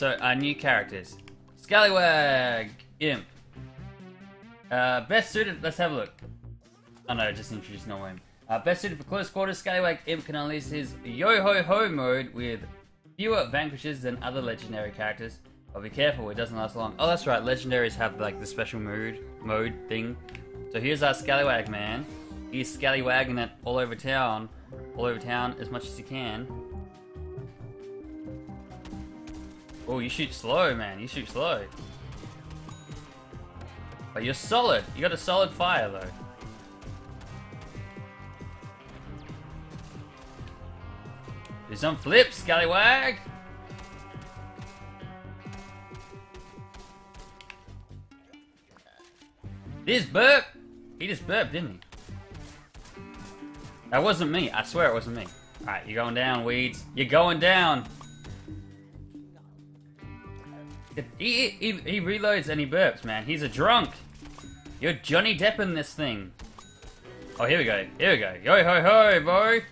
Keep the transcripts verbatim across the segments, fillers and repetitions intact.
So, our new characters. Scallywag Imp. Uh, best suited... Let's have a look. Oh no, just introduce normal Imp. Uh, best suited for close quarters, Scallywag Imp can unleash his yo-ho-ho mode with fewer vanquishes than other legendary characters. But be careful, it doesn't last long. Oh, that's right, legendaries have like the special mood, mode thing. So here's our Scallywag man. He's scallywagging it all over town. All over town as much as he can. Oh, you shoot slow, man. You shoot slow. But you're solid. You got a solid fire, though. Do some flips, Scallywag! This burp! He just burped, didn't he? That wasn't me. I swear it wasn't me. Alright, you're going down, Weeds. You're going down! He, he, he reloads and he burps, man. He's a drunk. You're Johnny Deppin' this thing. Oh, here we go. Here we go. Yo ho ho, boy.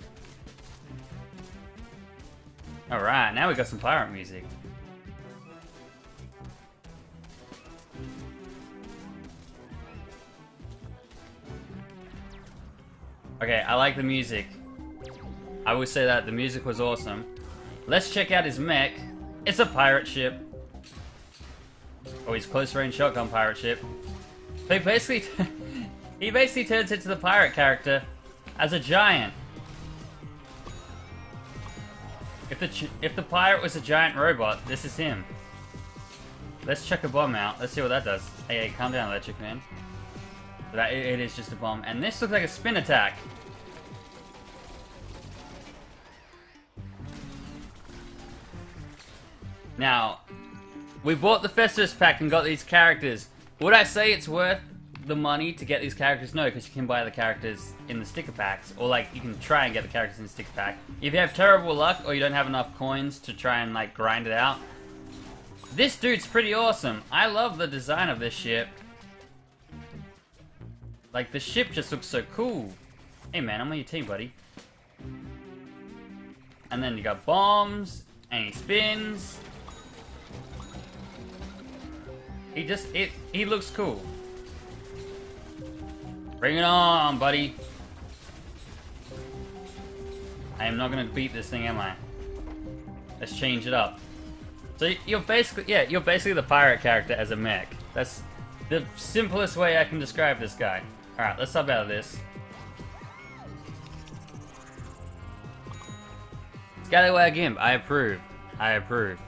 Alright, now we got some pirate music. Okay, I like the music. I will say that. The music was awesome. Let's check out his mech. It's a pirate ship. Oh, his close-range shotgun pirate ship. He basically, he basically turns into the pirate character as a giant. If the ch if the pirate was a giant robot, this is him. Let's check a bomb out. Let's see what that does. Hey, hey, calm down, Electric Man. That it, it is just a bomb, and this looks like a spin attack. Now. We bought the Festus pack and got these characters. Would I say it's worth the money to get these characters? No, because you can buy the characters in the sticker packs. Or, like, you can try and get the characters in the sticker pack. If you have terrible luck or you don't have enough coins to try and, like, grind it out. This dude's pretty awesome. I love the design of this ship. Like, the ship just looks so cool. Hey, man, I'm on your team, buddy. And then you got bombs, and he spins... He just, it, he looks cool. Bring it on, buddy. I am not going to beat this thing, am I? Let's change it up. So you're basically, yeah, you're basically the pirate character as a mech. That's the simplest way I can describe this guy. Alright, let's hop out of this. Scallywag Imp, I approve. I approve.